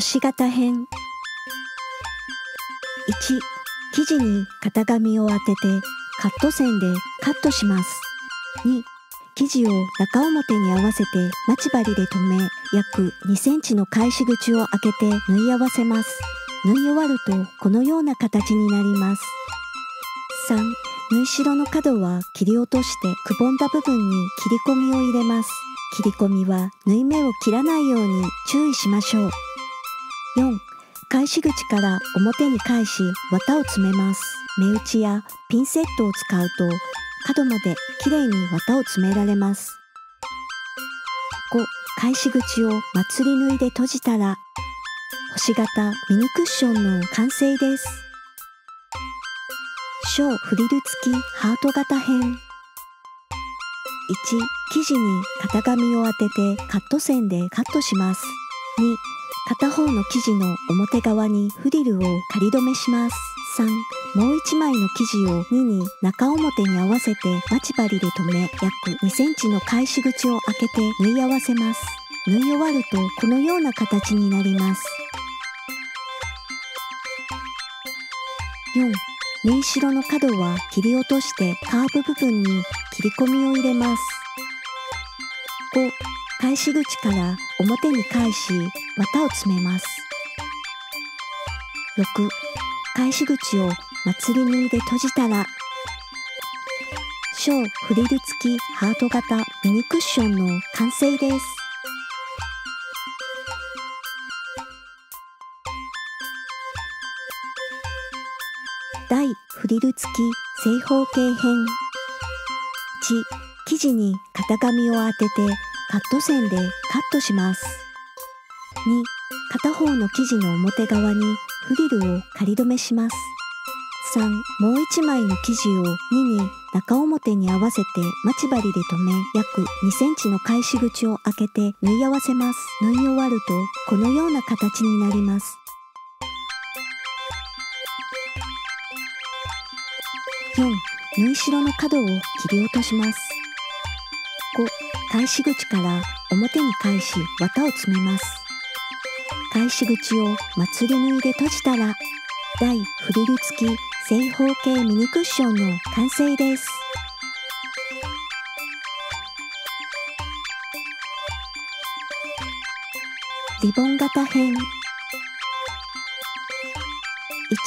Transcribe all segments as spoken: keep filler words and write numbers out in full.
星型編いち生地に型紙を当ててカット線でカットします。に生地を中表に合わせて待ち針で留め、約にセンチの返し口を開けて縫い合わせます。縫い終わるとこのような形になります。さん縫い代の角は切り落としてくぼんだ部分に切り込みを入れます。切り込みは縫い目を切らないように注意しましょう。よん返し口から表に返し綿を詰めます。目打ちやピンセットを使うと角まできれいに綿を詰められます。ご返し口をまつり縫いで閉じたら星型ミニクッションの完成です。小フリル付きハート型編いち生地に型紙を当ててカット線でカットします。に片方の生地の表側にフリルを仮留めします。さんもういちまいの生地をにに中表に合わせて待ち針で留め、約にセンチの返し口を開けて縫い合わせます。縫い終わるとこのような形になります。よん縫い代の角は切り落としてカーブ部分に切り込みを入れます。ご返し口から表に返し綿を詰めます。ろく返し口をまつり縫いで閉じたら小フリル付きハート型ミニクッションの完成です。大フリル付き正方形編いち生地に型紙を当ててカット線でカットします。に片方の生地の表側にフリルを仮留めします。さんもういちまいの生地をにに中表に合わせて待ち針で留め、約にセンチの返し口を開けて縫い合わせます。縫い終わるとこのような形になります。よん縫い代の角を切り落とします。ご返し口から表に返し綿を詰めます。返し口をまつり縫いで閉じたら大フリル付き正方形ミニクッションの完成です。リボン型編い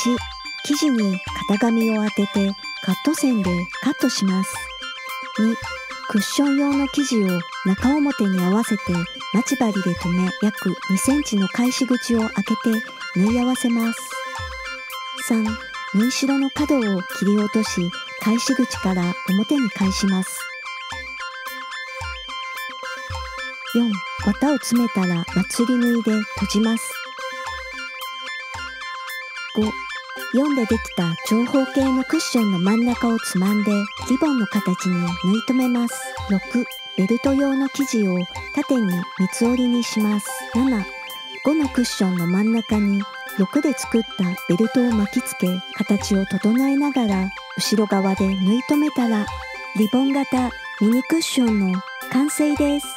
ち生地に型紙を当ててカット線でカットします。にクッション用の生地を中表に合わせて待ち針で留め、約にセンチの返し口を開けて縫い合わせます。さん縫い代の角を切り落とし返し口から表に返します。よん綿を詰めたらまつり縫いで閉じます。ごよんでできた長方形のクッションの真ん中をつまんでリボンの形に縫い留めます。ろくベルト用の生地を縦に三つ折りにします。ななごのクッションの真ん中にろくで作ったベルトを巻きつけ、形を整えながら後ろ側で縫い留めたらリボン型ミニクッションの完成です。